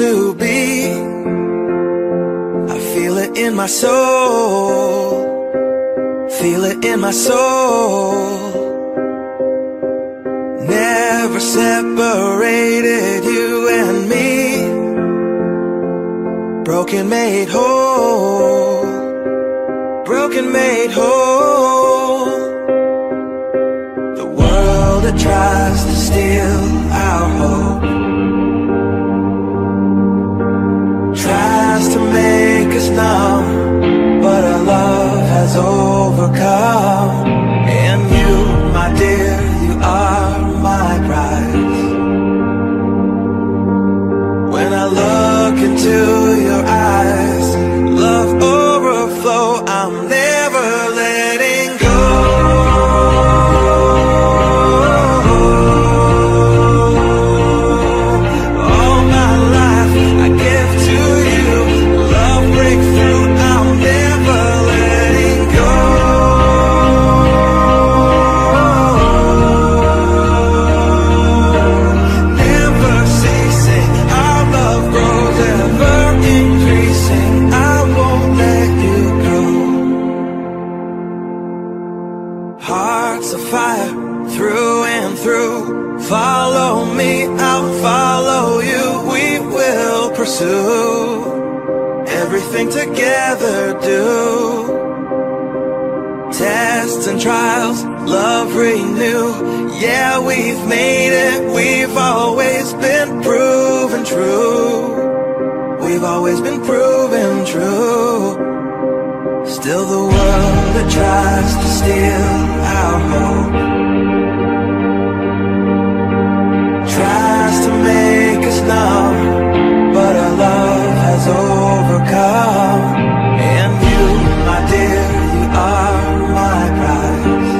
to be. I feel it in my soul, feel it in my soul. Never separated, you and me. Broken made whole, broken made whole. The world that tries to steal our hope tries to make us numb, but our love has overcome. And you, my dear, you are my prize. When I look into your eyes, love overflow, I'm never letting go. All my life I give to you. Love breakthrough, I'm never letting go. Never ceasing, our love grows, ever increasing. I won't let you go. Hearts of fire, through and through. Follow me, I'll follow you. We will pursue everything together, do. Tests and trials, love renew. Yeah, we've made it, we've always been proven true. We've always been proven true. Still the world that tries to steal our hope tries to make us numb, but our love has overcome. And you, my dear, you are my prize.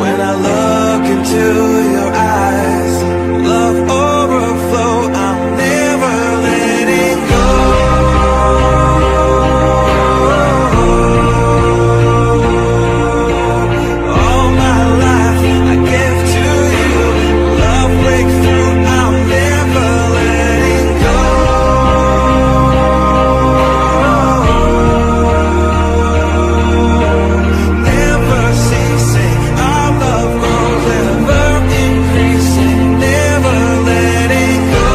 When I look into your eyes, love overflow, I'm never letting go. All my life I give to you. Love breakthrough, I'm never letting go. Never ceasing, our love grows, ever increasing. Never letting go.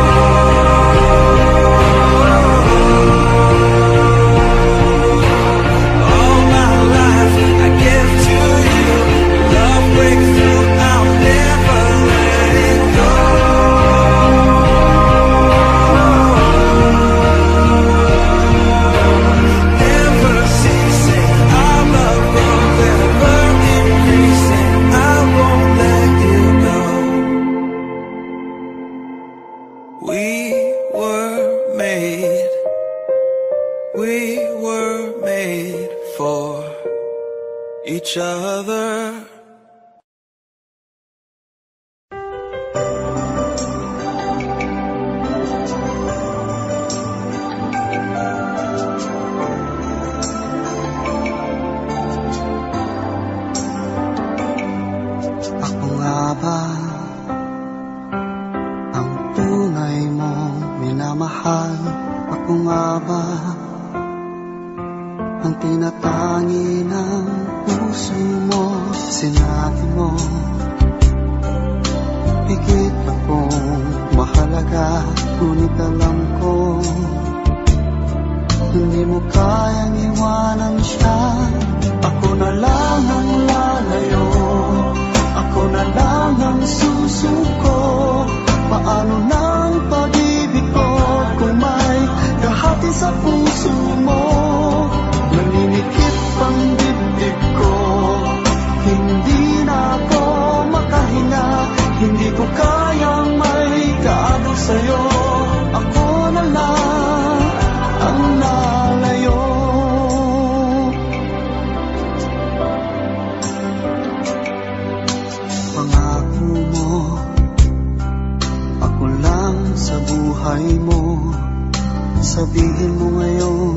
All my life I give to you. Love breakthrough, I'm never letting go. Never ceasing, our love grows, ever increasing. I won't let you go. We were made, we were made for each other. Ako nga ba ang tunay mong minamahal? Ako nga ba ang tinatangi ng puso mo? Sinabi mo, higit akong mahalaga. Ngunit alam ko, hindi mo kayang iwanan siya. Ako na lang ang lalayo, ako na lang ang susuko. Paano ng pag-ibig ko kung may kahati sa puso mo? Naninikip ang dibdib ko, hindi na ako makahinga. Hindi ko kayang may kaagaw sa'yo. Ako na lang ang nalayo. Pangako mo, ako lang sa buhay mo. Sabihin mo ngayon,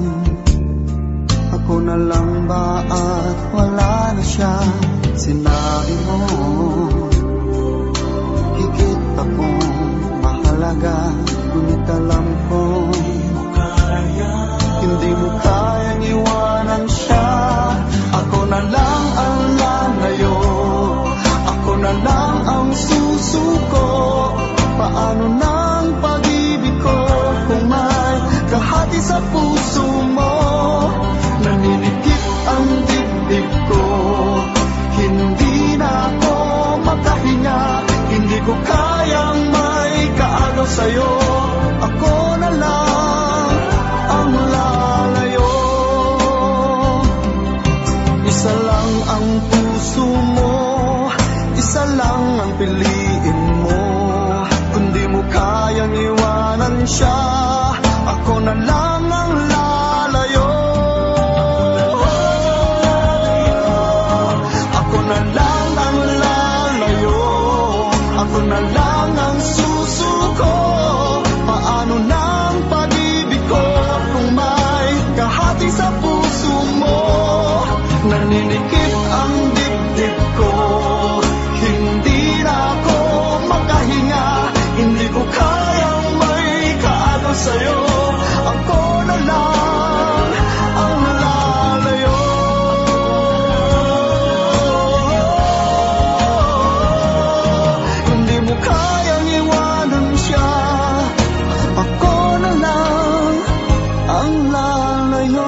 ako na lang ba at wala na siya? Sinabi mo, higit akong mahal. umaga, ngunit alam ko hindi mo kayang iwanan siya. Ako na lang ang lalayo, ako na lang ang susuko. Paano ng pag-ibig ko kung may kahati sa puso mo? Naninikip ang dibdib ko, hindi na ako makahinga. Hindi ko kayang may kaagaw sa'yo. Ako na lang ang lalayo, isa lang ang puso mo, isa lang ang piliin mo. Kundi mo kayang iwanan siya, ako na lang ang lalayo. Ako na lang ang lalayo, ako na lang ang susuko. Paano ng pag-ibig ko kung may kahati sa puso mo? Naninikip ang dibdib ko, hindi na ako makahinga. Hindi ko kayang may kaagaw sa'yo. Ako na lang ang lalayo. Hindi mo kayang iwanan siya, ako na lang ang lalayo.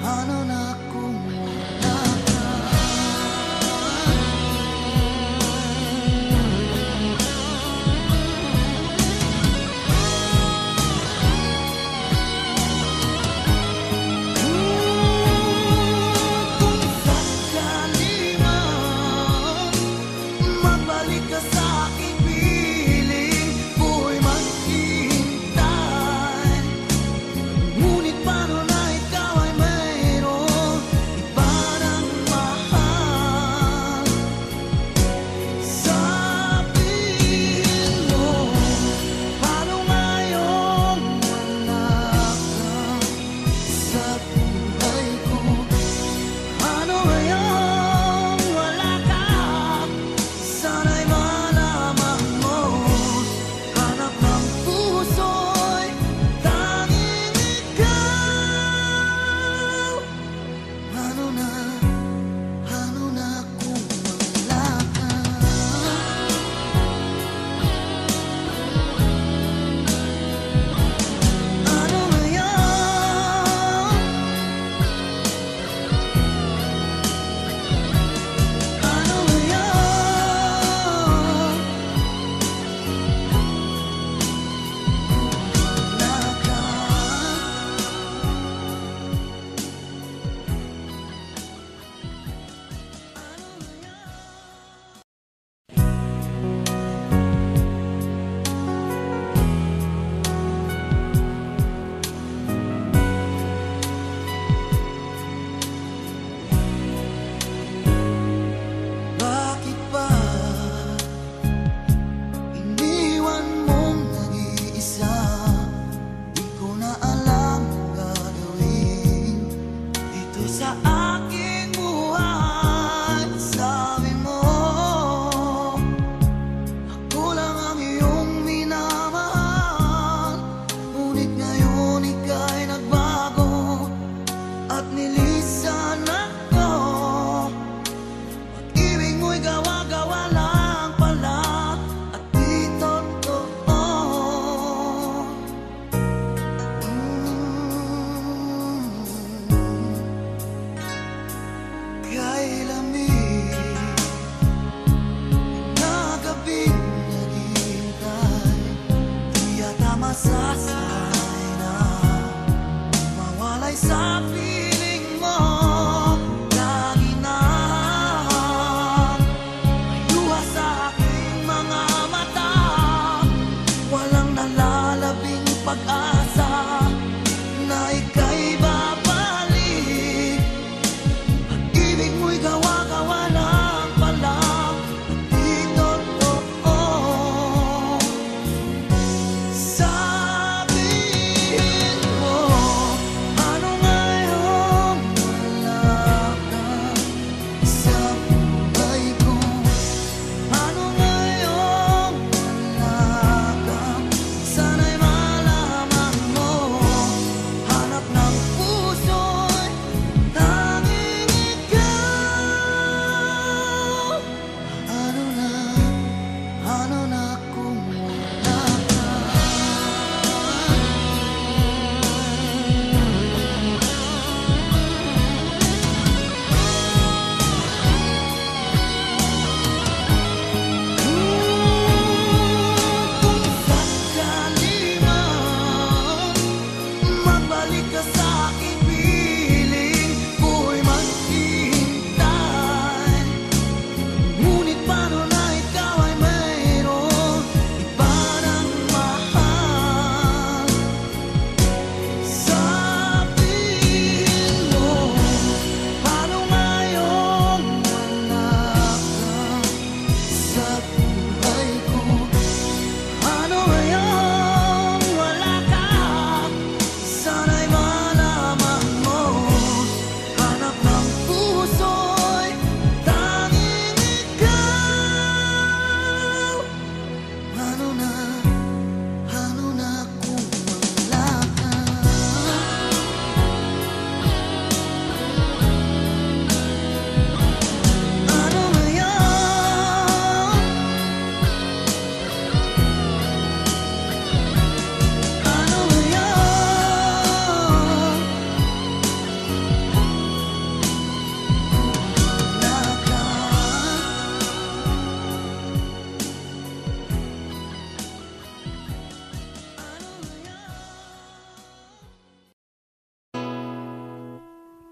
Ano na kung wala ka?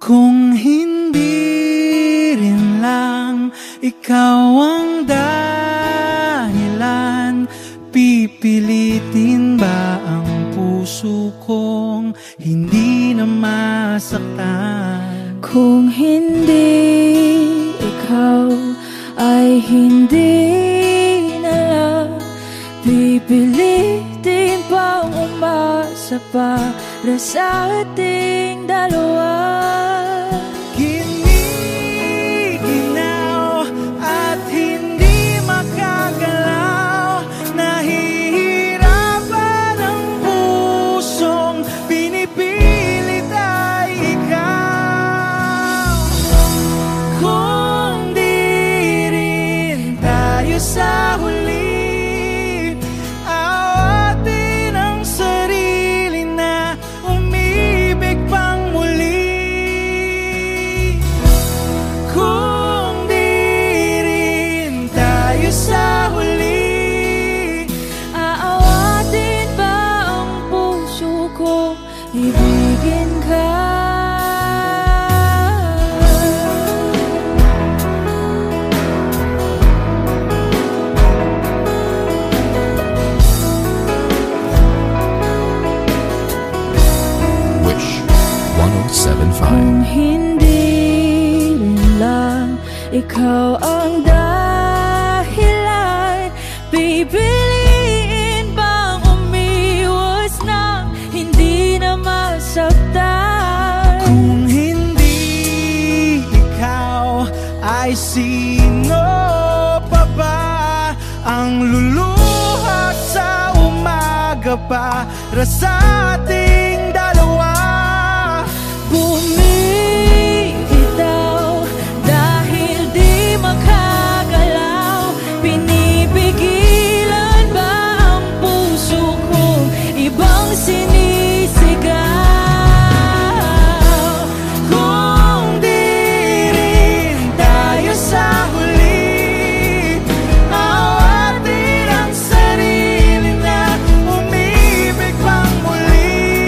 Kung hindi rin lang ikaw ang dahilan, pipilitin ba ang puso kong hindi na masaktan? Kung hindi ikaw ay hindi na lang, pipilitin pang umasa pa para sa ating dalawa. Kung hindi lang ikaw ang dahilan, pipiliin bang umiwas ng hindi na masaktan? Kung hindi ikaw ay sino pa ba ang luluha sa umaga para sa ating dalawa? Bumibitaw dahil di makagalaw, pinipigilan ba ang puso kong ibang sinisigaw? Kung di rin tayo sa huli, awatin ang sarili na umibig pang muli.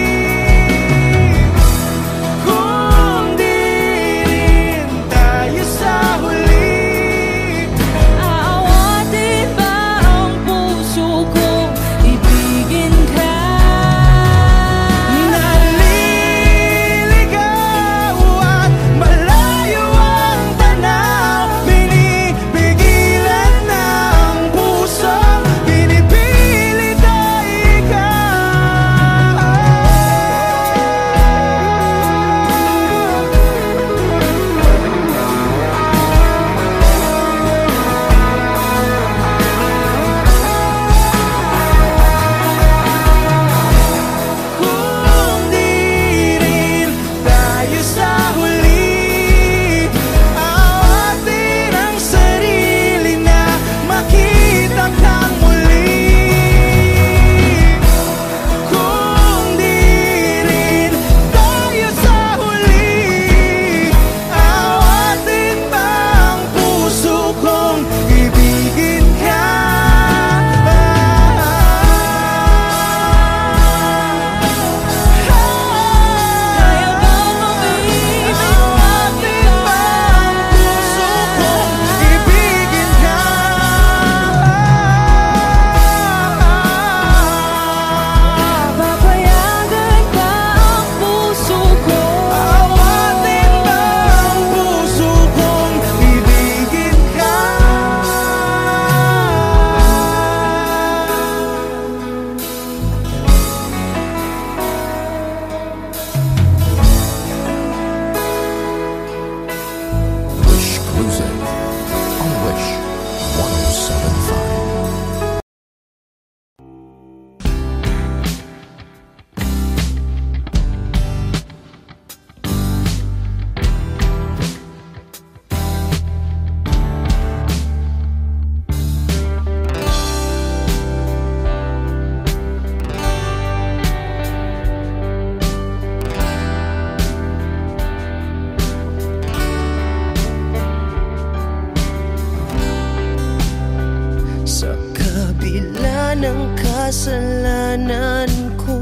Kasalanan ko,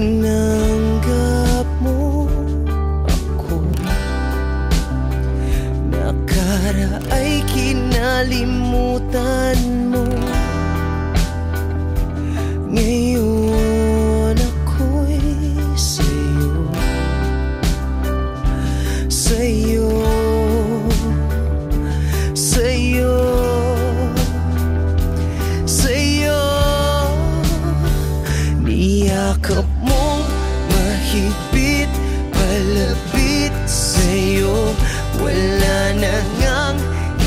inanggap mo ako. makalimutan mo. Ngayon ako'y sa'yo, sa'yo, sa'yo, sa'yo. Niyakap mong mahigpit, palapit sa'yo. Wala na ngang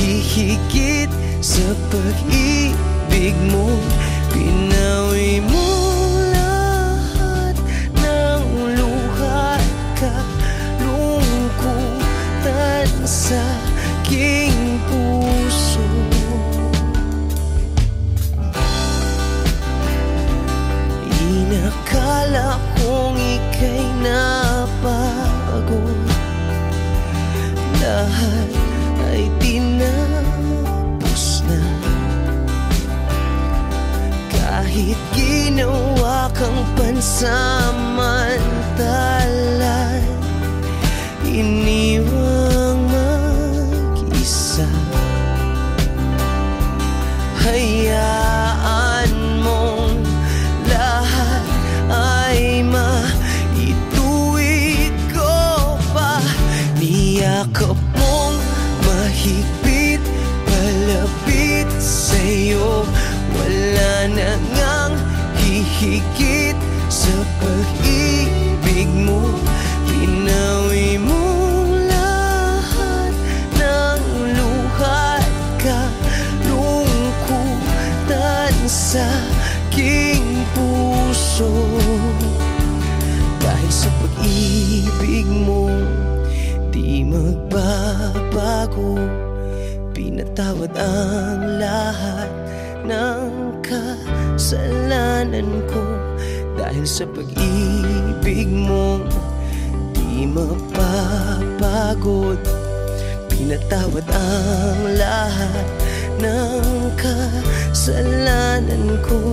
hihigit sa pag-ibig mo. Pinawi mo lahat ng luha at lungkutan sa aking puso. Inakala kong ika'y napagod, lahat ay tinapos na. Kahit ginawa kang pansamantala, iniwang mag-isa. Hayaan mong lahat ay maituwid ko pa. Niyakap mong mahigpit, palapit sa'yo. Wala na ngang hihigit sa pag-ibig mo. Pinawi mo lahat ng luha at kalungkutan sa aking puso. Dahil sa pag-ibig mo, di magbabago. Pinatawad ang lahat ng kasalanan ko. Dahil sa pag-ibig mo, di mapapagod. Pinatawad ang lahat ng kasalanan ko.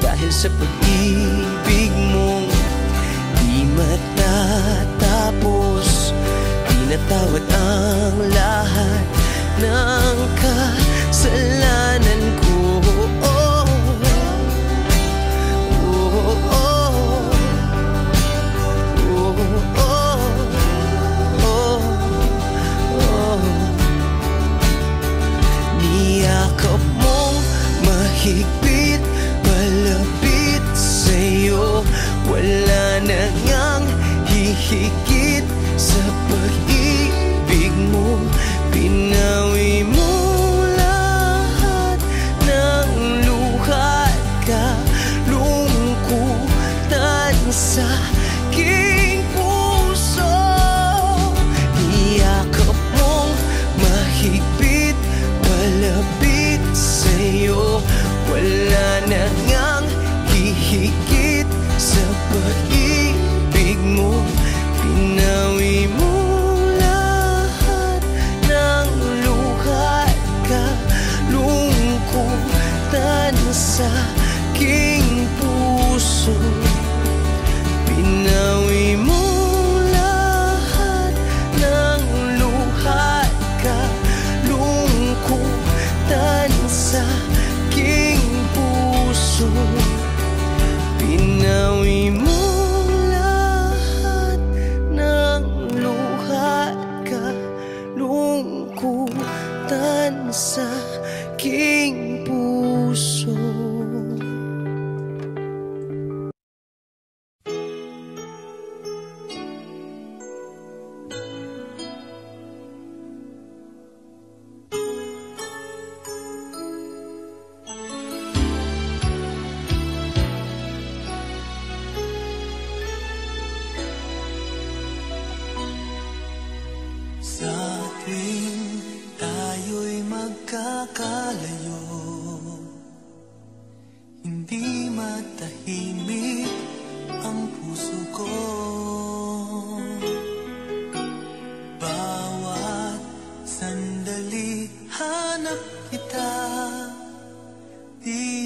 Dahil sa pag-ibig mo, di matatapos. Pinatawad ang lahat ng kasalanan ko. Niyakap mong mahigpit, palapit sa'yo. Wala na ngang hihigit sa pag-ibig mo. Pinawi mo lahat ng luha at kalungkutan sa aking puso. Niyakap mong mahigpit, palapit sa'yo. Wala na ngang hihigit sa pag-ibig mo. Pinawi mo lahat ng luha at kalungkutan sa aking puso. Pinawi mo lahat ng luha at kalungkutan sa aking puso. Pinawi mo lahat ng luha at kalungkutan sa aking puso.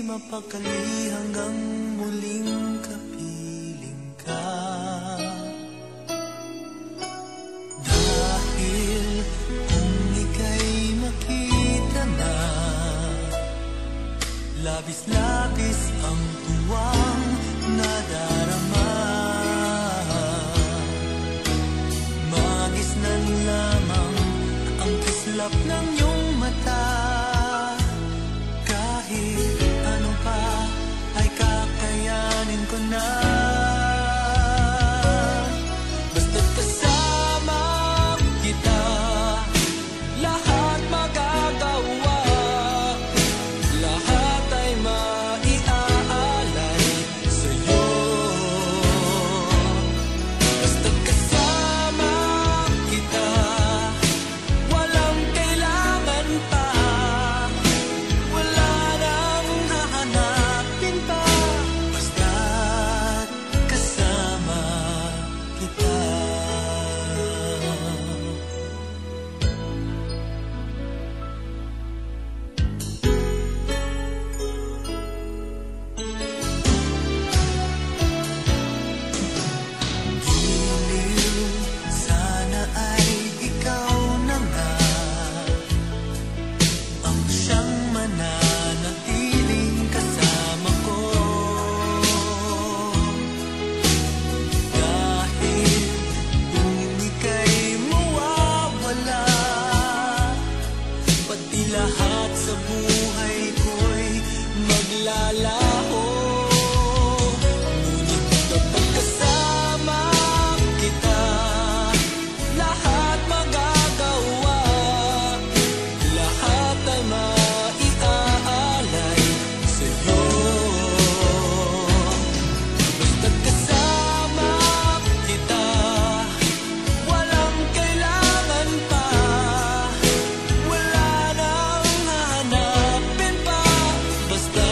Mapakali hanggang muling kapiling ka. Dahil kung ika'y makita na, Labis-labis ang tuwang nadarama. Magis na lamang ang kislap ng iyong mata. Kahit ano pa ay kakayanin ko na. Basta't kasama kita, lahat magagawa. Lahat sa buhay ko'y maglalaho. Ngunit kapag kasama kita, lahat magagawa. Lahat ay maiaalay sa'yo. Basta't kasama kita, walang kailangan pa. Basta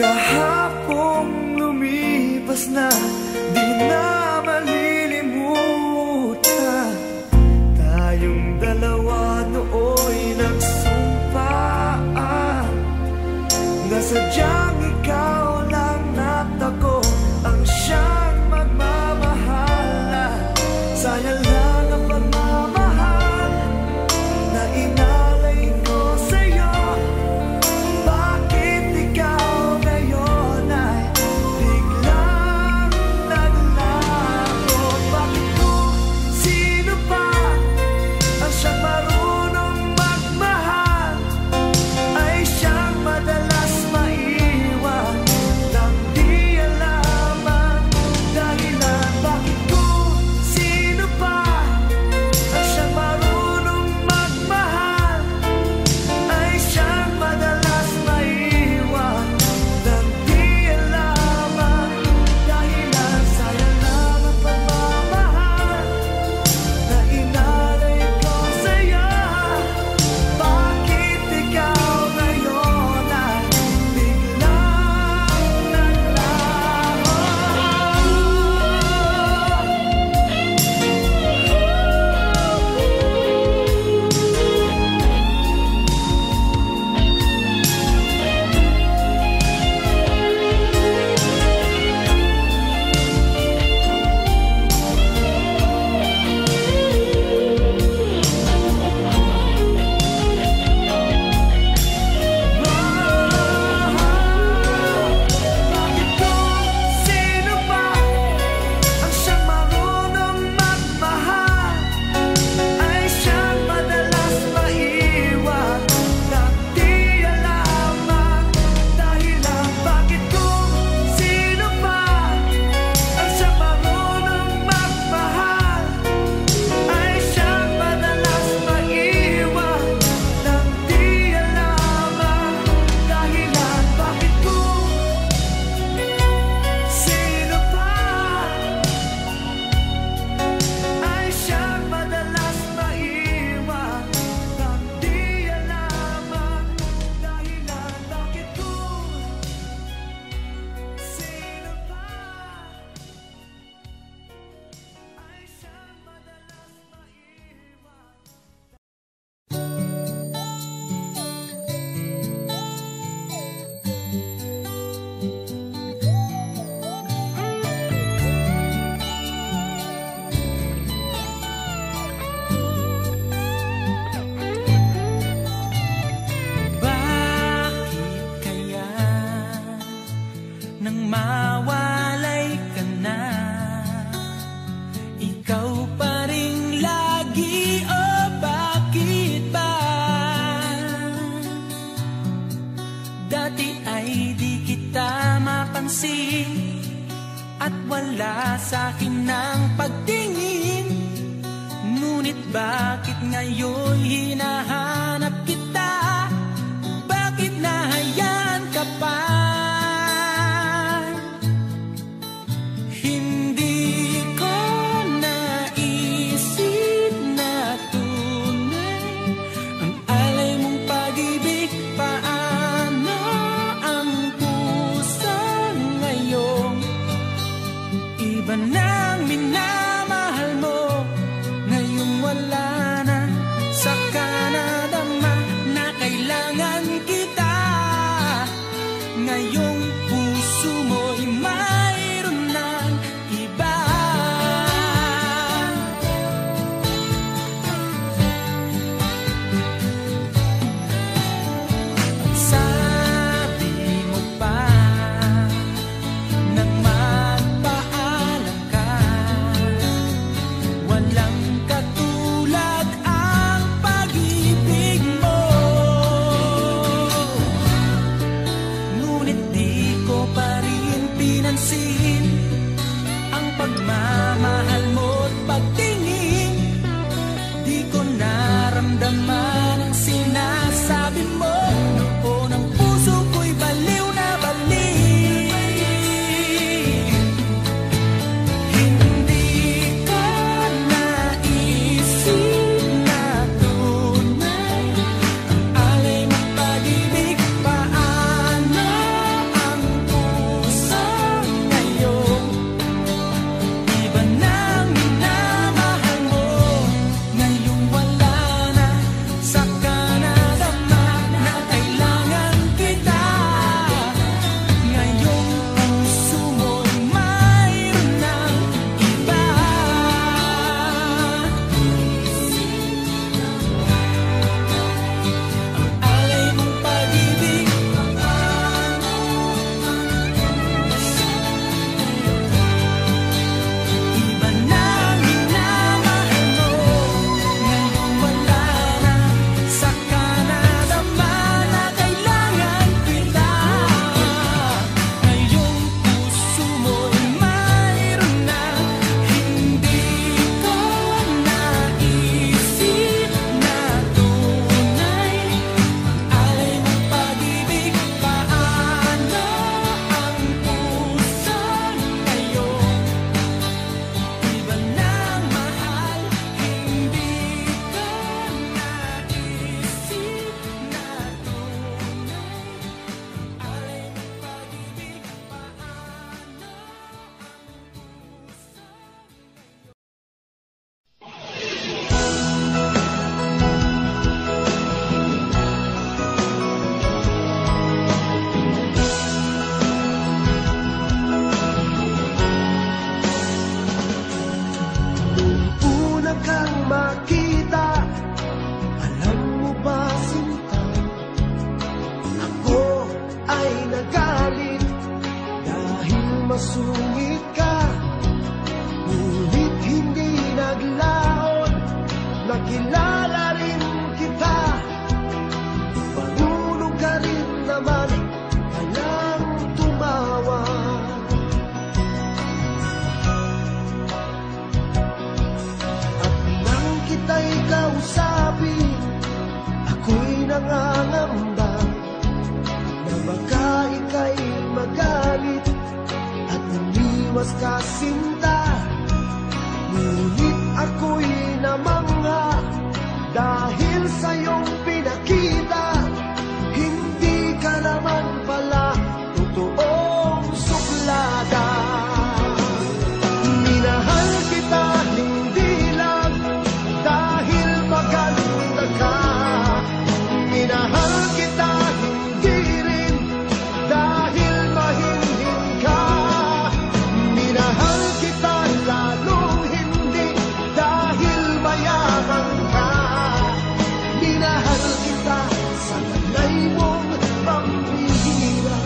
Kahapong lumipas na, di na malilimutan. Tayong dalawa nooy nagsumpaan na sadyang ikaw lang at ako ang siyang magmamahala. Sayang lang ang pagmamahal na inalay ko sa'yo. Bakit ikaw ngayon ay biglang naglago? Bakit ko? Sino pa ang siyang marunong magmahal? Ay siyang madalas maiwan nang di alam ang dahilan. Bakit ko? Sino pa ang siyang marunong magmahal? Ay siyang madalas maiwan nang di alam ang dahilan. Sayang lang ang pagmamahal na inalay ko sa'yo. Bakit ikaw ngayon ay biglang naglaho? Bakit ko? Sino ba ang siyang marunong magmahal? Ay siyang madalas maiwan nang di alam ang dahilan. Bakit ko? Sino ba ang siyang marunong magmahal? Ay siyang madalas maiwan nang di alam ang dahilan. Bakit ko? Sino pa ay siyang madalas maiwan nang di alam ang dahilan? Bakit ko? Sino pa ay siyang madalas maiwan? Bakit kaya nang mawalay ka na, ikaw pa ring lagi? O bakit ba dati ay di kita mapansin at wala sa akin ng pagtingin? Ngunit bakit ngayon hinahanap kita? Bakit nahayaan ka pa? Hindi ko naisip na tunay ang alay mong pag-ibig. Paano ang puso ngayong iba nang minamahal mo? Ngayong wala na, saka na. sa'yong pinakita. Hindi ka naman pala totoong suplada. Minahal kita hindi lang dahil maganda ka. Minahal kita hindi rin dahil mahinhin ka. Minahal kita lalong hindi dahil mayaman ka. Minahal kita sa nanay mong pampihira.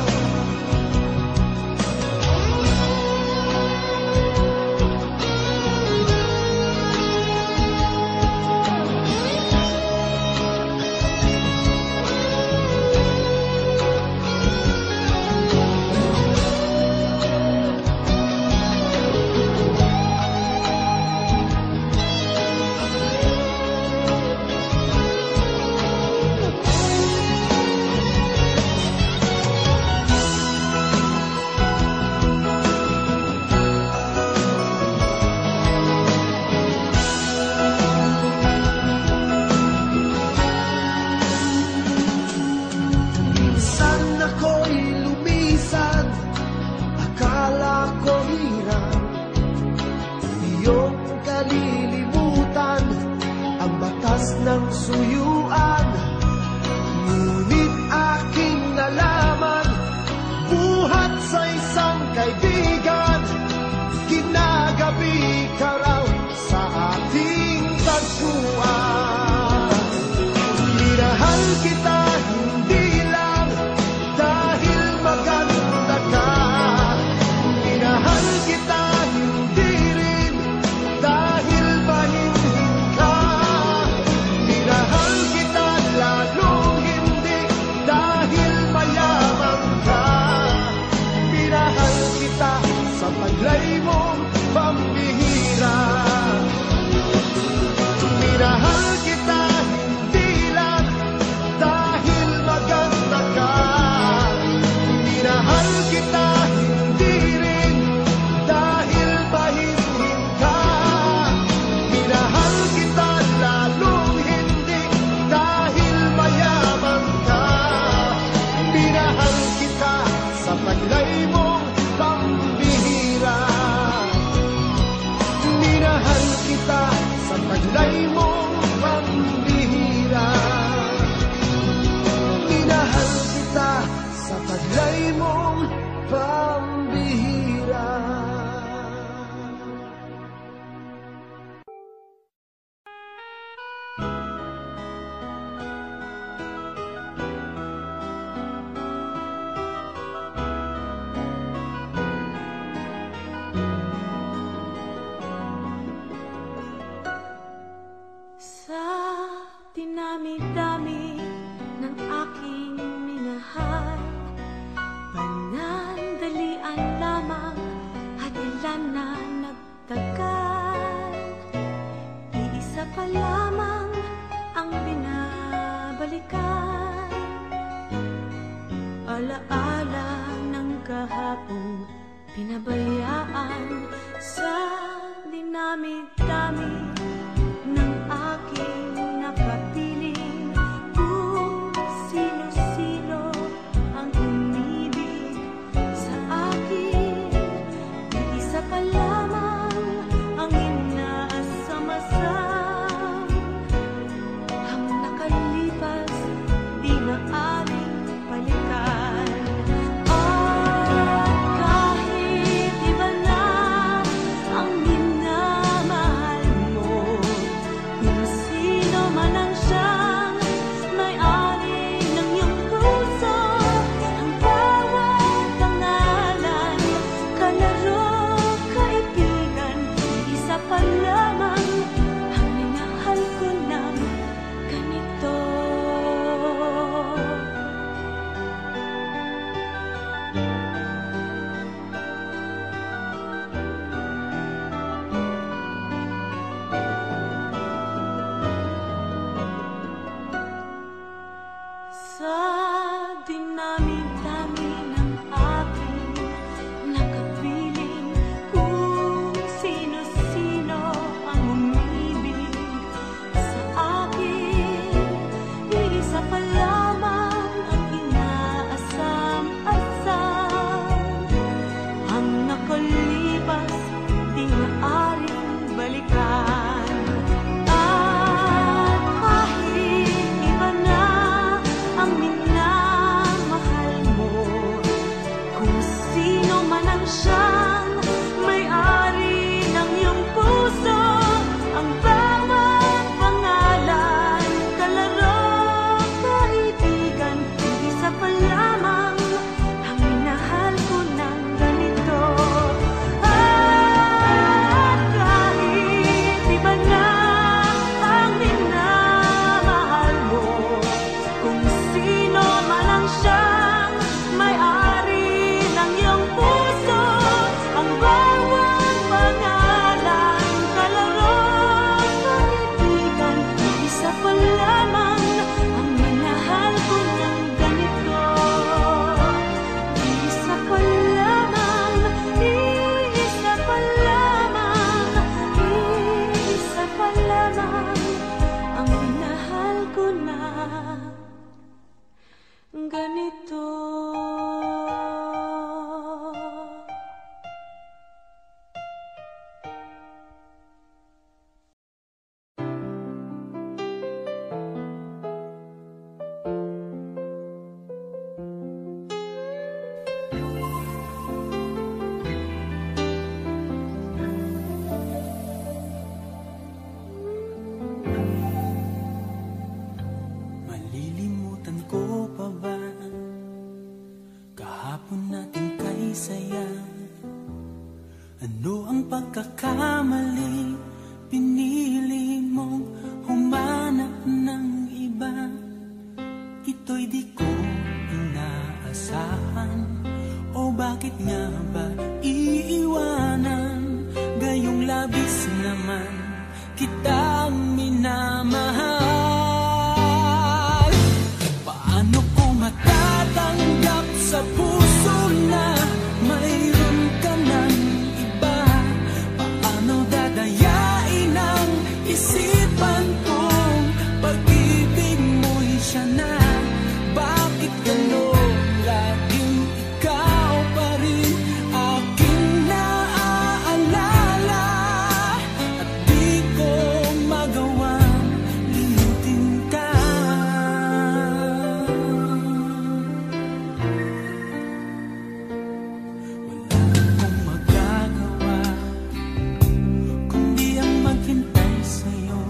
Akala ko hirap iyong kalilimutan ang batas ng suyuan. Ngunit aking nalaman buhat sa isang kaibigan. Ginagabi ka raw sa ating tagpuan. Minahal kita hindi lang dahil maganda ka. Minahal kita hindi rin dahil mahinhin ka. Minahal kita lalong hindi dahil mayaman ka. Minahal kita sa taglay mong pambihira. Minahal kita hindi lang dahil maganda ka. Minahal kita hindi rin dahil mahinhin ka. Minahal kita lalong hindi dahil mayaman ka. Minahal kita sa taglay mong pambihira. Minahal kita sa taglay mong pambihira. Minahal kita sa taglay mong pambihira. Sa dinami-dami ng aking minahal, panandalian lamang at ilan na nagtagal. Iisa pa lamang ang binabalikan, alaala ng kahapon pinabayaan. Sa dinami-dami ng aking nakapiling, kung sino-sino ang umibig sa akin. Iisa pa lamang ang inaasam-asam, ang nakalipas di na aming balikan. At kahit iba na ang minamahal mo, pasensya na. Bakit ano laging ikaw pa rin aking naaalala, at di ko magawang limutin ka. Wala akong magagawa kundi ang maghintay sa'yo.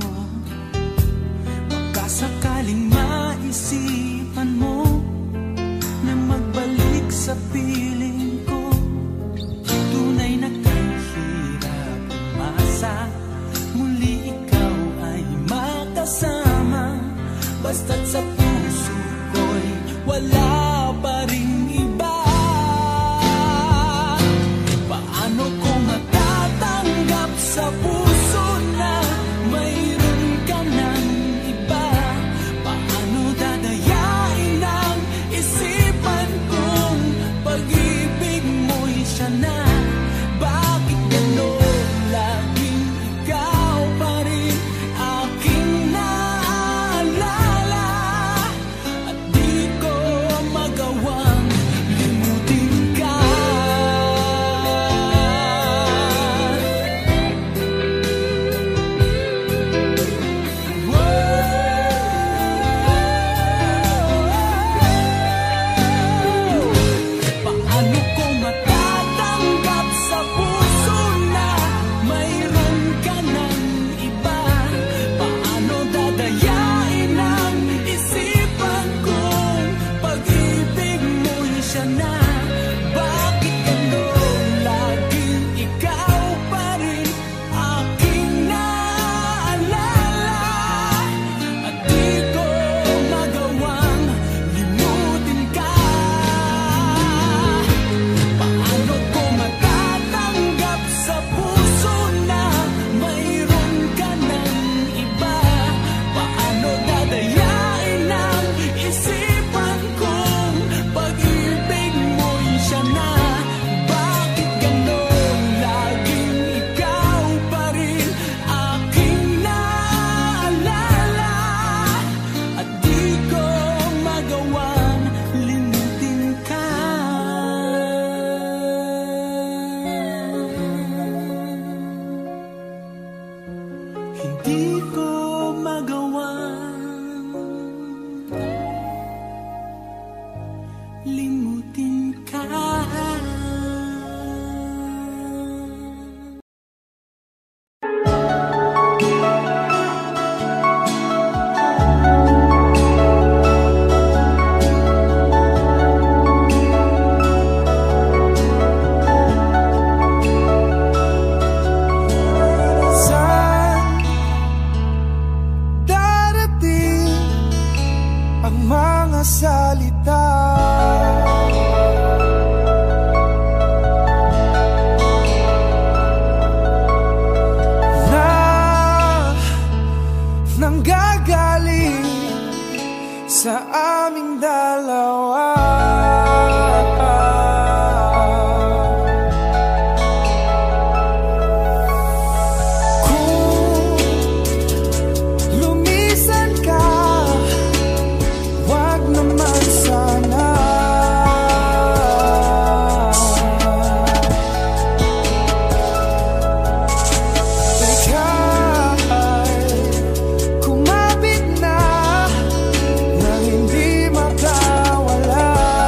Baka sakaling maisipan mo na magbalik sa piling ko. Tunay na kang hirap umasa, muli ikaw ay makasama. Basta't sa puso ko'y wala pa rin iba. Paano ko matatanggap sa puso na mayroon ka ng iba? Paano dadayain ang isipan kung pag-ibig mo'y siya na? Bakit gano'n laging ikaw pa rin aking naaalala, at di ko magawang limutin ka? Paano ko matatanggap sa puso na mayroon ka ng iba? Paano dadayain ang isipan kung pag-ibig mo'y siya na? Bakit gano'n laging ikaw pa rin aking naaalala, at di ko magawang limutin ka? Paano ko matatanggap sa puso na mayroon ka ng iba? Paano dadayain ang isipan kung pag-ibig mo'y siya na? Bakit gano'n laging ikaw pa rin aking naaalala, at di ko magawang limutin ka? Hindi ko magawang limutin ka. Saan darating ang mga salita? Na nanggagaling sa aming dalawa. Kung lumisan ka, wag naman sana. Ika'y kumapit na, na hindi makawala.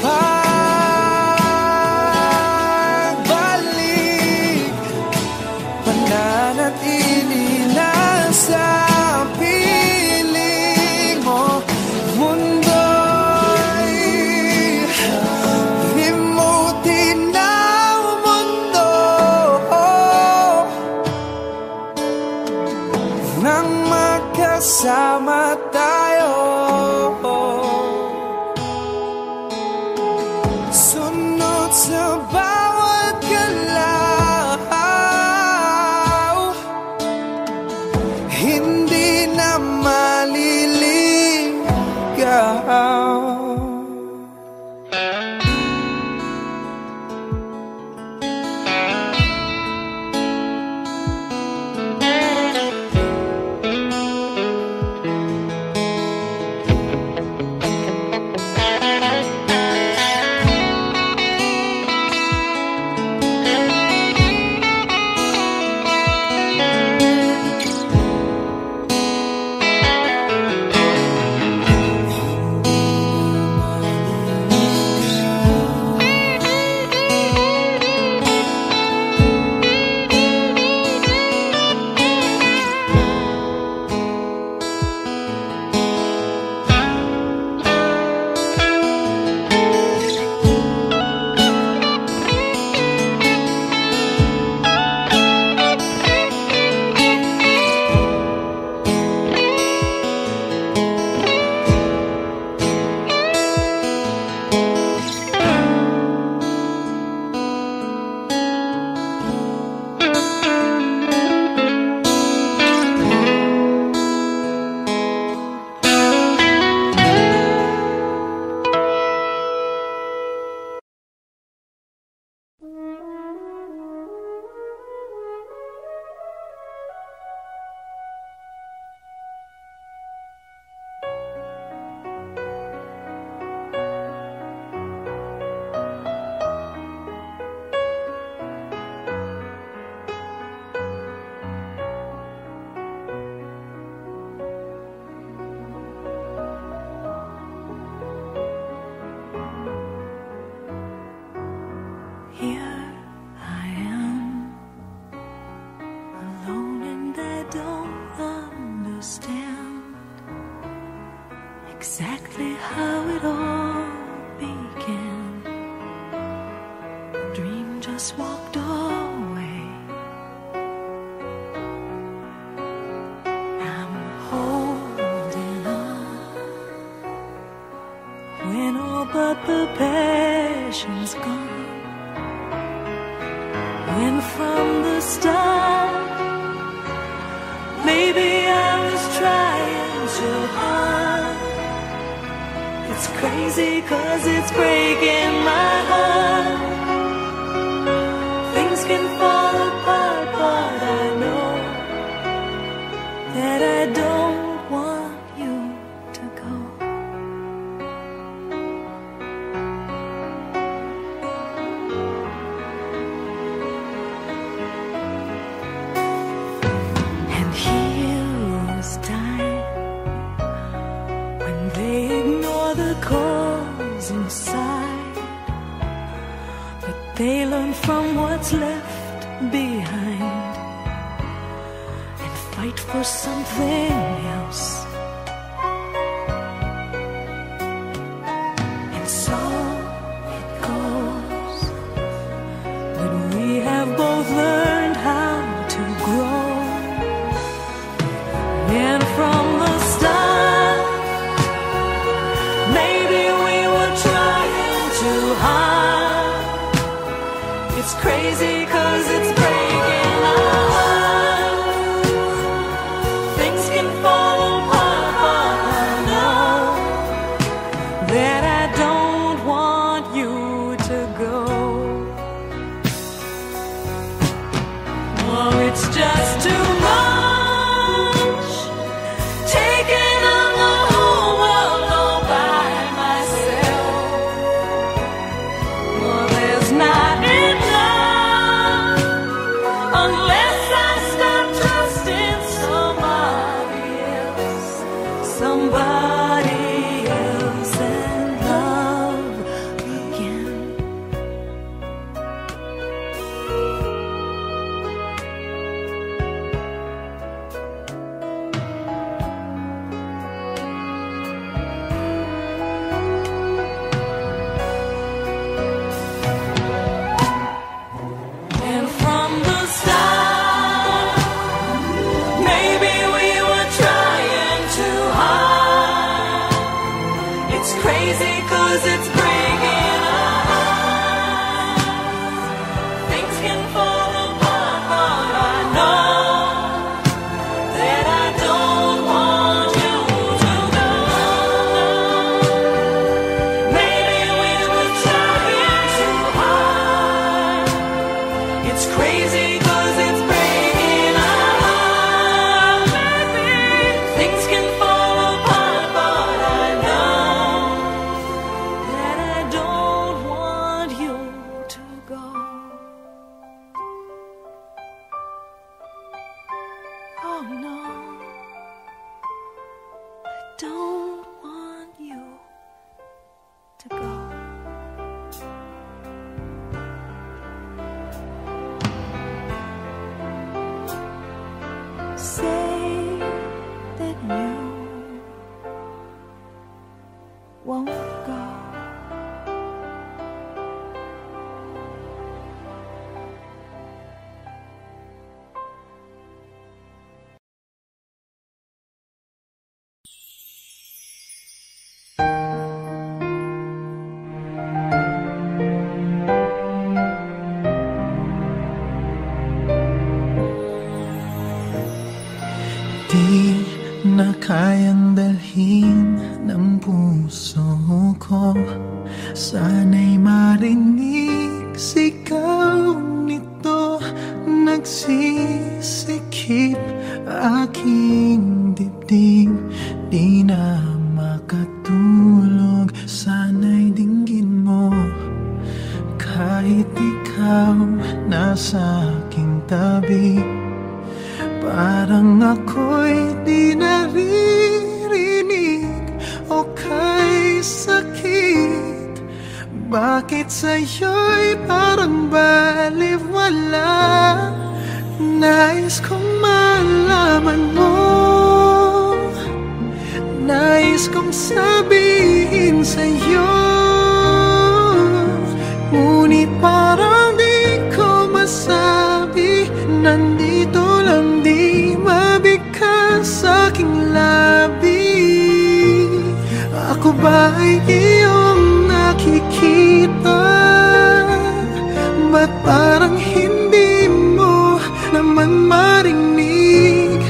pagbalik, pananatili na sa piling mo. Mundo'y limutin ang mundo nang magkasama tayo. Sa bawat galaw, hindi na maliligaw. Exactly how it all began. The dream just walked away. I'm holding on when all but the passion's gone. When from the start, maybe I was trying too hard. It's crazy 'cause it's breaking my heart. Things can fall apart, but I know that I don't want you to go. And here was time when they ignored the calls inside, but they learn from what's left behind and fight for something else. And so it goes, but we have both learned how to grow. And from the start, it's crazy 'cause it's breaking our heart. Things can fall apart, but I know that I don't want you to go. Oh, it's just too much, taking on the whole world all by myself. Well, there's not enough unless I start trusting somebody else and love. It's crazy 'cause it's bringing us. Things can fall apart, but I know that I don't want you to go. Maybe we were trying too hard. It's crazy 'cause it's bringing us. Things can fall apart. Oh no, I don't want you to go. Say that you won't go. Di na kayang dalhin ng puso ko. Sana'y marinig sigaw nito. Nagsisikip aking dibdib. Di na makatulog. Sana'y dinggin mo. Kahit ikaw nasa aking tabi, parang ako'y di naririnig. O kay sakit, bakit sa'yo'y parang baliwala? Nais kong malaman mo, nais kong sabihin sa'yo, ngunit parang di ko masabi. Nandito lang, di mabigkas aking labi. Ako ba ay iyong nakikita? Ba't parang hindi mo naman marinig?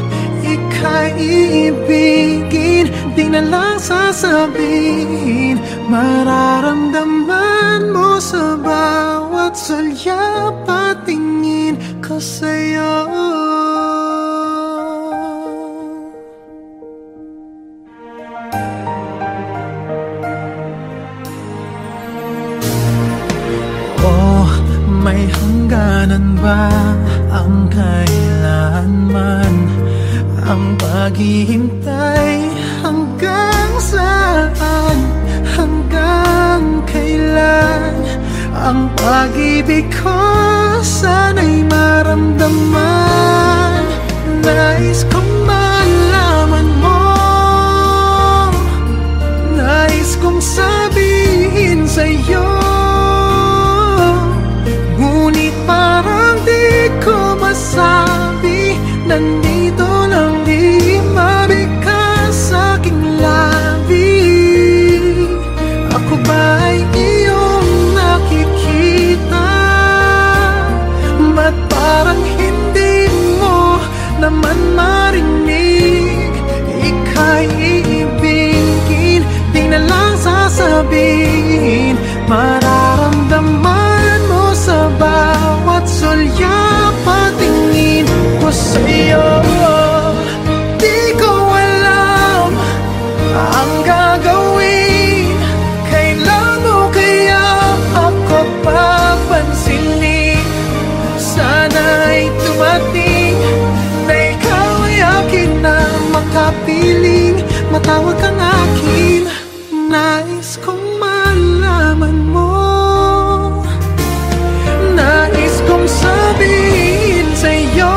Ika'y iibigin, di na lang sasabihin. Mararamdaman mo sa bawat salya patingin ko sa'yo. May hangganan ba ang kailanman? Ang paghihintay hanggang saan? Hanggang kailan? Ang pag-ibig ko sana'y maramdaman. Nais kong malaman mo, nais kong sabihin sa'yo. Sabi, nandito lang, di mabigkas aking labi. Ako ba ay iyong nakikita? Ba't parang hindi mo naman marinig? Ika'y iibigin, di na lang sasabihin. Mararamdaman mo sa bawat sulya patingin ko sa'yo. Di ko alam ang gagawin. Kailan mo kaya ako papansinin? Sana'y tumating na ikaw ay akin na makapiling. Matawag kang akin. Nais kong malaman mo, nais kong sabihin sa'yo.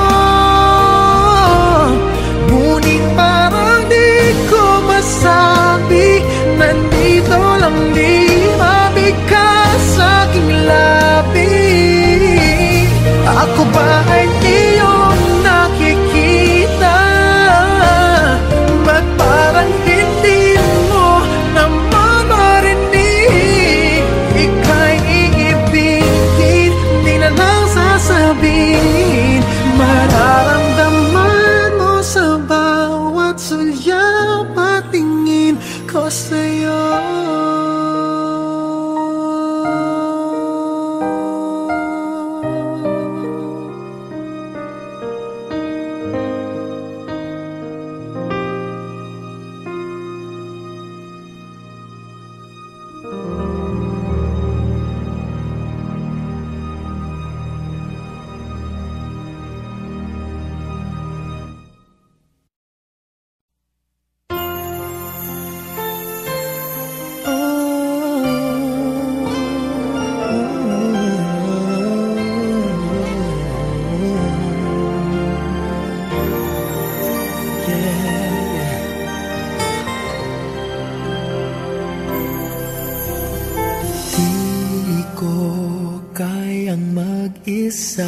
Mag-isa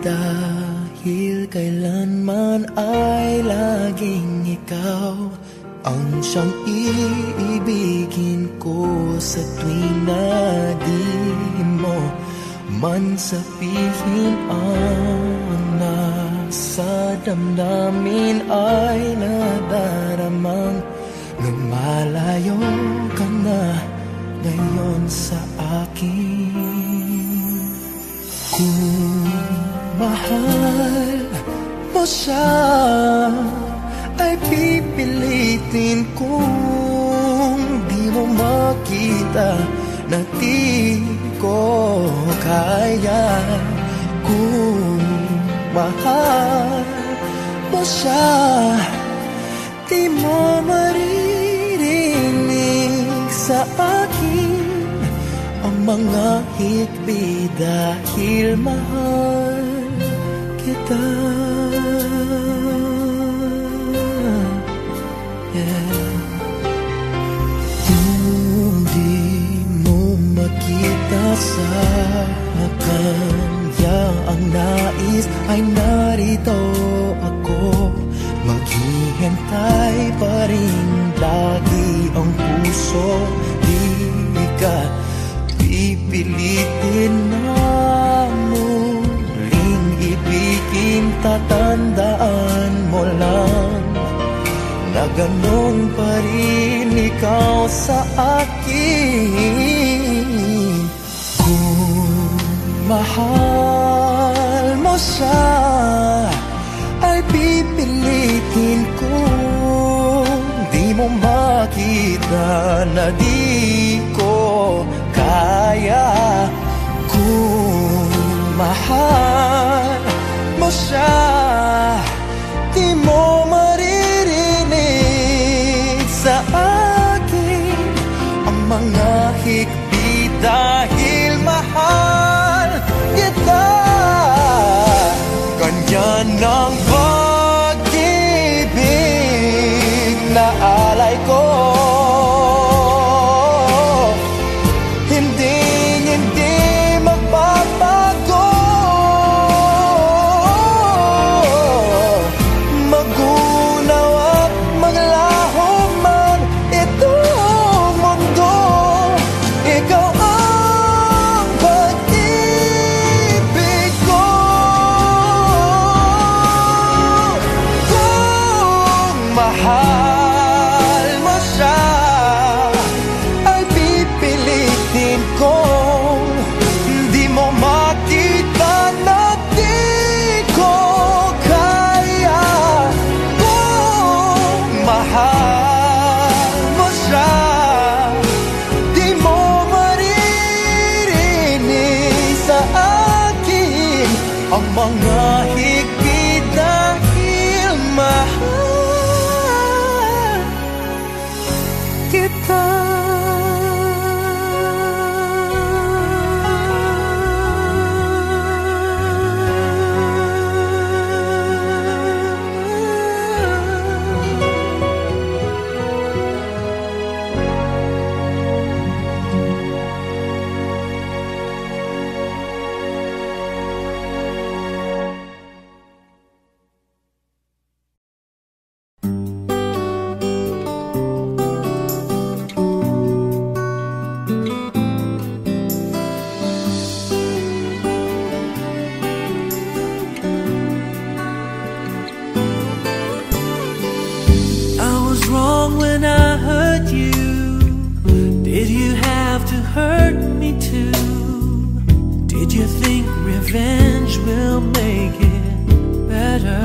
dahil kailanman ay laging ikaw ang siyang iibigin ko sa tuwing na di mo man sabihin ang nasa damdamin ay nadaramang lumalayo ka na ngayon sa akin. Kung mahal mo siya, ay pipilitin kung di mo makita na di ko kaya. Kung mahal mo siya, di mo maririnig sa akin ang mga hikbi dahil mahal kita. Kung di mo makita sa kanya ang nais ay narito ako, maghihintay pa rin lagi ang puso. Di ka pilitin na muling ibigin, tatandaan mo lang na ganun pa rin ikaw sa akin. Kung mahal mo siya, ay pipilitin kung di mo makita na di ko kaya. Kung mahal mo siya, di mo maririnig sa akin ang mga hikbi dahil mahal kita. Ganyan ang pag-ibig na alay ko, hurt me too. Did you think revenge will make it better?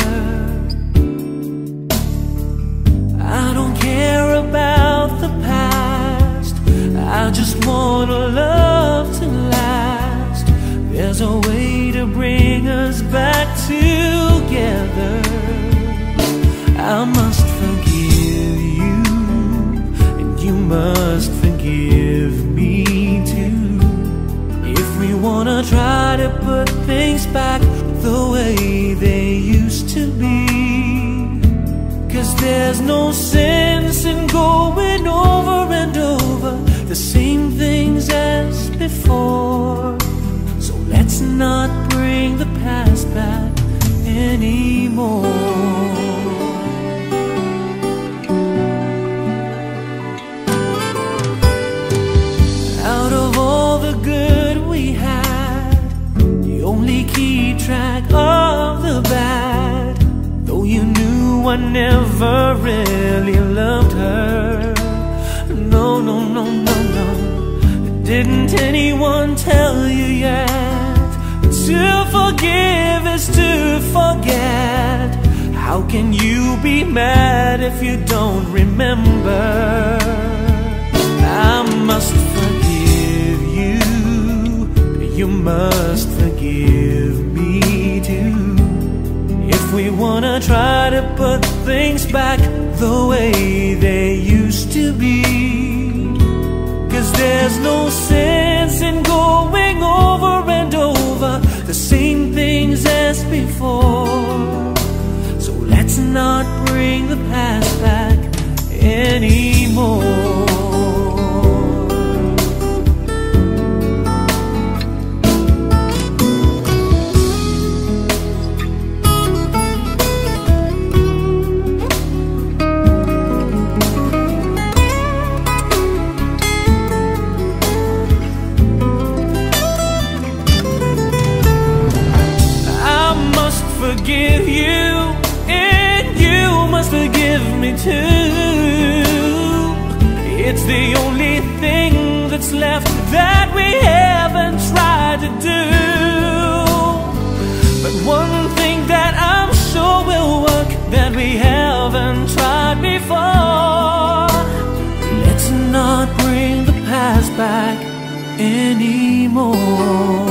I don't care about the past, I just want a love to last. There's a way to bring us back together. I must forgive you, and you must forgive me too. If we wanna try to put things back the way they used to be, 'cause there's no sense in going over and over the same things as before. So let's not bring the past back anymore. Keep track of the bad, though you knew I never really loved her. No, no, no, no, no. Didn't anyone tell you yet? To forgive is to forget. How can you be mad if you don't remember? I must forgive you, you must forgive me too. If we wanna try to put things back the way they used to be, 'cause there's no sense in going over and over the same things as before. So let's not bring the past back anymore. Forgive you, and you must forgive me too. It's the only thing that's left that we haven't tried to do. But one thing that I'm sure will work that we haven't tried before, let's not bring the past back anymore.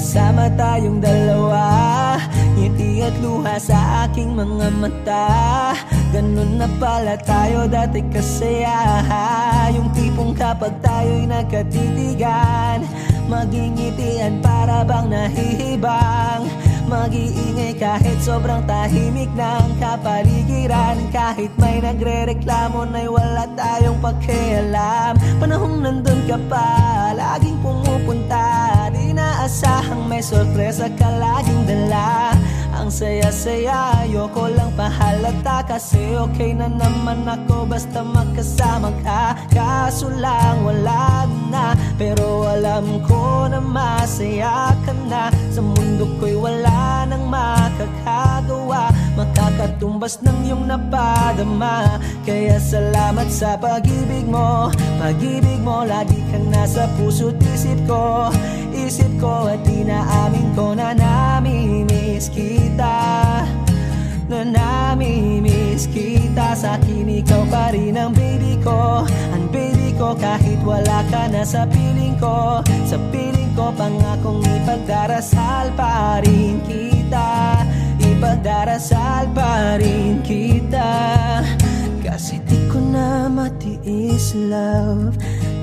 Magkasama tayong dalawa, ngiti at luha sa aking mga mata. Ganun na pala tayo dati kasaya, yung tipong kapag tayo'y nagkatitigan, magingitian para bang nahihibang, mag-iingay kahit sobrang tahimik ng kapaligiran. Kahit may nagre-reklamo na'y wala tayong pakialam. Panahong nandun ka pa, laging pumupunta, inaasahang may sorpresa ka laging dala. Ang saya-saya, ayoko lang pahalata, kasi okay na naman ako basta magkasama ka. Kaso lang wala na, pero alam ko na masaya ka na. Sa mundo ko'y wala nang makakagawa, makakatumbas ng iyong napadama. Kaya salamat sa pag-ibig mo, pag-ibig mo. Lagi kang nasa puso't isip ko, isip ko at inaamin ko na namimiss kita, na namimiss kita. Sa akin ikaw pa rin ang baby ko kahit wala ka na sa piling ko. Sa piling ko pangakong ipagdarasal pa rin kita, ipagdarasal pa rin kita. Kasi di ko na matiis love,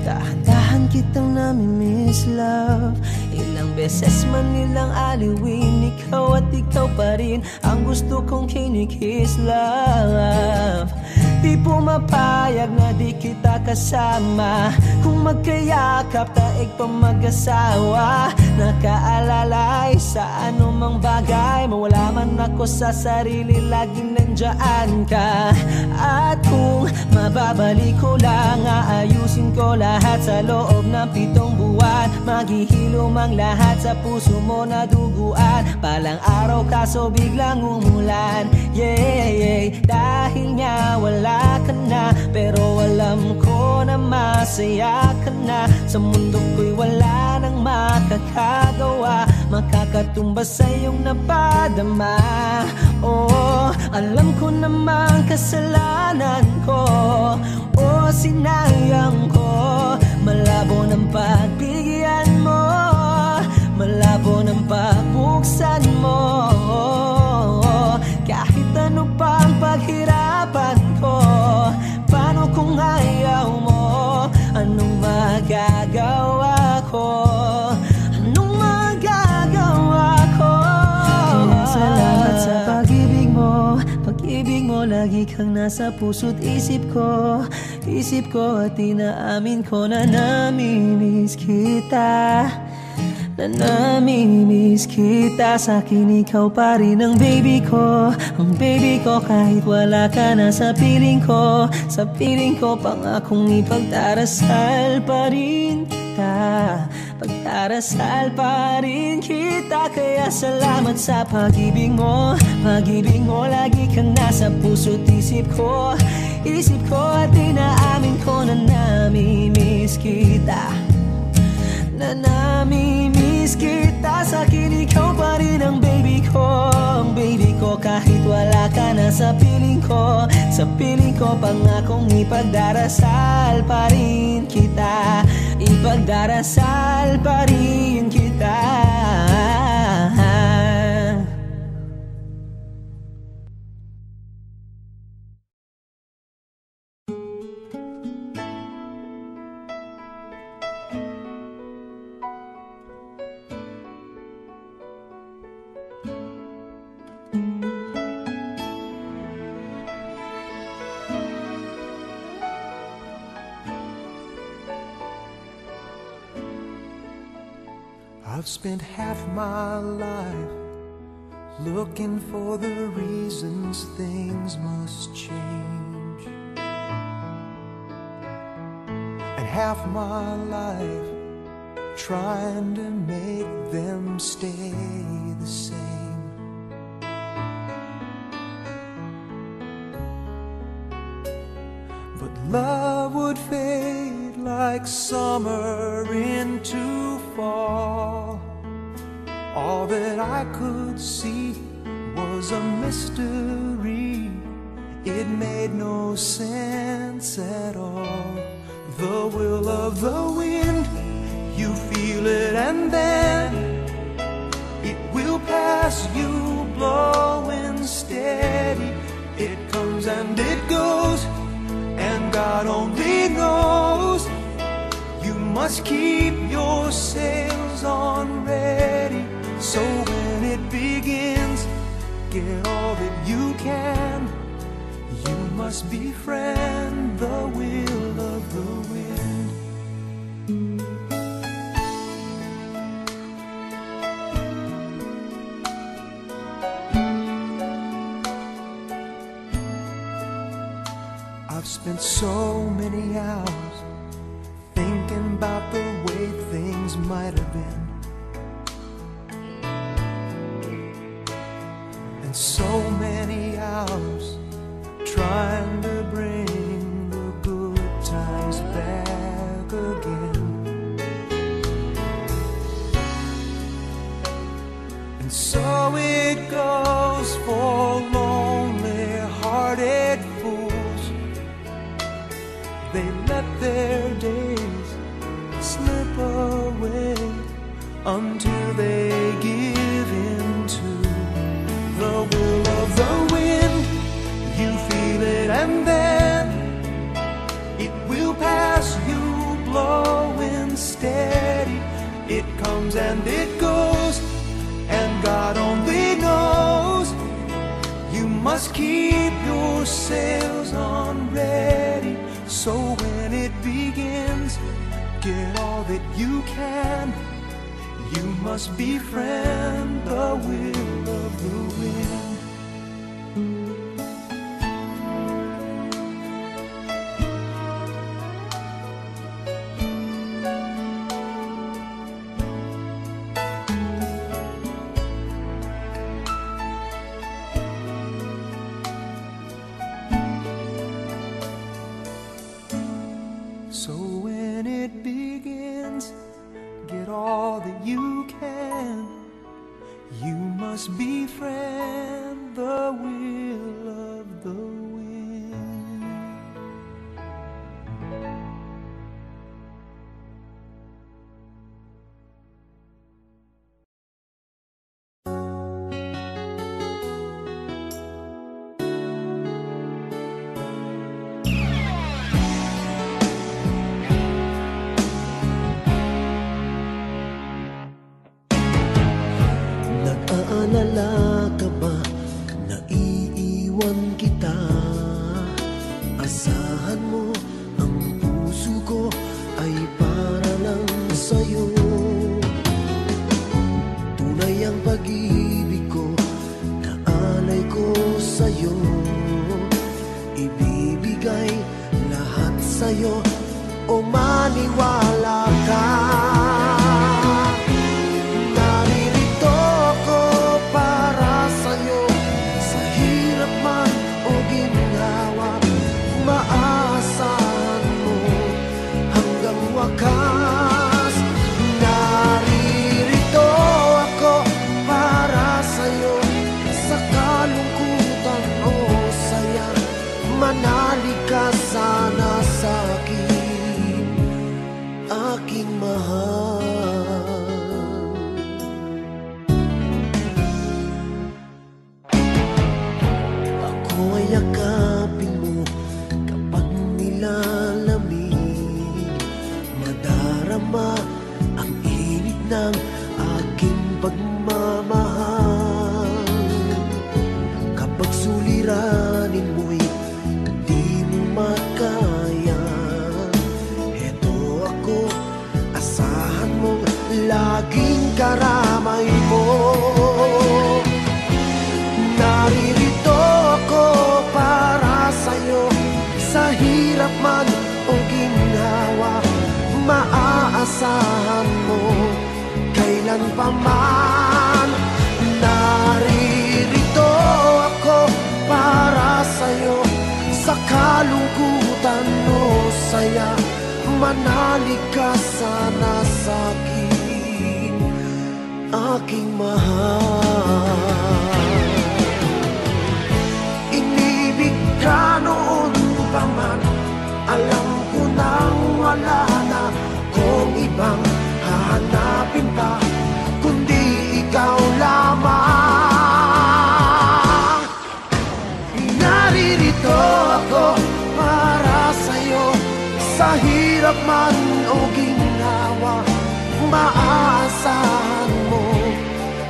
dahan-dahan kitang namimiss love. Ilang beses man nilang aliwin, ikaw at ikaw pa rin ang gusto kong kinikis love. Di pumapayag na di kita kasama, kung magkayakap taig pa mag-asawa. Nakaalalay sa anumang bagay, mawala man ako sa sarili, laging nandiyan ka. At kung mababalik ko lang, aayusin ko lahat sa loob ng 7 buwan. Maghihilom ang lahat sa puso mo na duguan. Palang araw kaso biglang umulan, yeah, yeah. Dahil nga wala ka na, pero alam ko na masaya ka na. Sa mundo ko'y wala nang makakagawa, makakatumbas sa iyong napadama. Oh, alam ko naman kasalanan ko, oh, sinayang ko. Malabo ng pagbigyan mo, malabo ng pagbuksan mo. Kahit ano pa ang paghirapan ko, paano kung ayaw mo? Anong magagawa ko? Anong magagawa ko? Kaya salamat sa pag-ibig mo, pag-ibig mo. Lagi kang nasa puso't isip ko, isip ko at inaamin ko na namimiss kita, na namimiss kita. Sa akin ikaw pa rin ang baby ko, ang baby ko. Kahit wala ka na sa piling ko, sa piling ko. Pangakong ipagdarasal pa rin kita, pagdarasal pa rin kita. Kaya salamat sa pag-ibig mo, pag-ibig mo. Lagi kang nasa puso't isip ko, isip ko at inaamin ko na namimiss kita, na namimiss kita. Sa akin ikaw pa rin ang baby ko, ang baby ko. Kahit wala ka na sa piling ko, sa piling ko. Pangakong ipagdarasal pa rin kita, ipagdarasal pa rin kita. I've spent half my life looking for the reasons things must change, and half my life trying to make them stay the same. But love would fade like summer into fall. All that I could see was a mystery. It made no sense at all. The will of the wind, you feel it and then past you, blowing steady. It comes and it goes, and God only knows. You must keep your sails on ready, so when it begins, get all that you can. You must befriend the will of the wind. I've spent so many hours thinking about the way things might have been, and so many hours trying to bring the good times back again. And so it goes for lonely-hearted fools. They let their days slip away until they give in to the will of the wind. You feel it and then it will pass you, blowing steady. It comes and it goes, and God only knows. You must keep your sails on ready, so when it begins, get all that you can. You must befriend the will of the wind. So when it begins, get all that you can. You must befriend the will of the wind. Naalala ka ba, naiiwan kita? Asahan mo, ang puso ko ay para lang sa'yo. Tunay ang pag-ibig ko, naalay ko sa'yo. Ibibigay lahat sa'yo, o maniwala ka. Laging karamay mo. Naririto ako para sa'yo, sa hirap man o ginawa, maaasahan mo kailan pa man. Naririto ako para sa'yo, sa kalungkutan o saya, manalig ka sana sa'kin, aking mahal. Inibig ka noon pa man, alam ko nang wala na. Kung ibang hahanapin pa, kundi ikaw lamang. hirap man o ginawa, maaasahan mo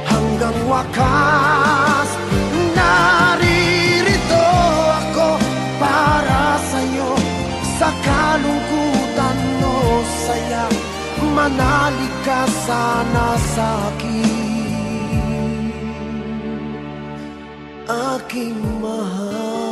hanggang wakas. Naririto ako para sa'yo, sa kalungkutan o saya, manalig ka sana sa'kin, aking mahal.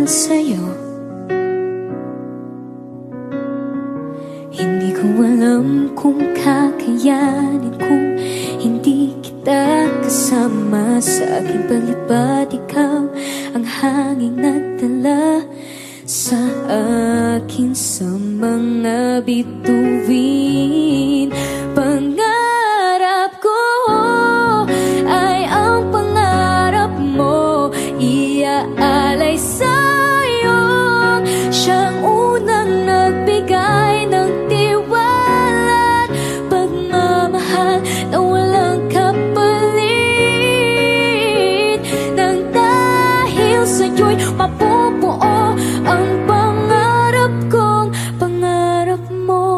dahil sa'yo. Hindi ko alam kung kakayanin kung hindi kita kasama. Sa aking palipad, ikaw ang hangin nagdala sa akin sa mga bituin. Pangarap ko ay ang pangarap mo, iaalay sa'yo. Siyang unang nagbigay ng tiwala, pagmamahal na walang kapalit. Nang dahil sa'yo'y mapupuo ang pangarap kong pangarap mo.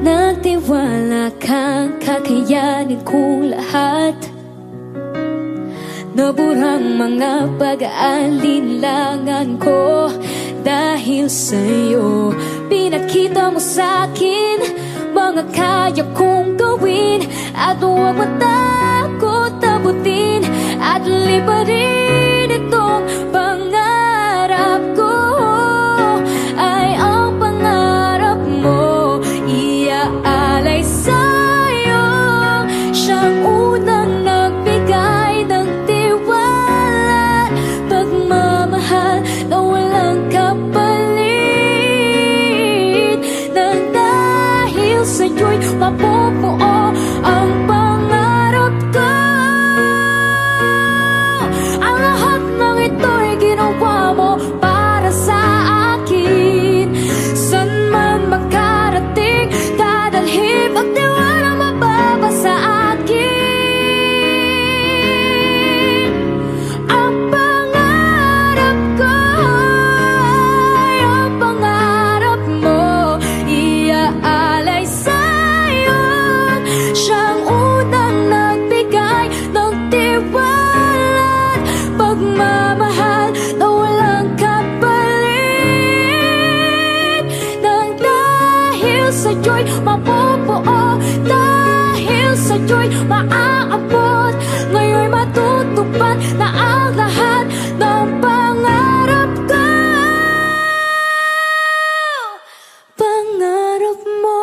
Nagtiwala kang kakayanin kong lahat. Naburang mga pag-aalinlangan ko dahil sa'yo. Pinakita mo sa'kin mga kaya kong gawin, at huwag matakot abutin at liparin. Itong pangarap ko ay ang pangarap mo, iaalay sa'yo. Siyang unang nagbigay ng tiwala, pagmamahal na walang kapalit. Nang dahil sa'yo'y mapupuo ang pangarap ko. Ang lahat ng ito'y ginawa mo para sa akin. San man makarating, dadalhin ang tiwala mo baba sa akin. Ang pangarap ko ay ang pangarap mo, iaalay sa'yo. Siyang unang nagbigay ng tiwala, pagmamahal na walang kapalit. Nang dahil sa'yo'y mapupuo, dahil sa'yo'y maaabot. Ngayon'y matutupad na ang lahat ng pangarap ko. Pangarap mo.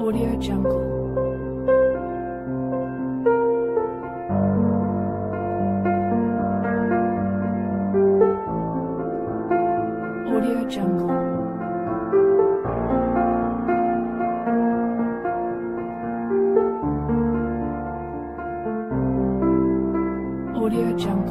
Audio Jungle. Audio Jungle. Audio Jungle.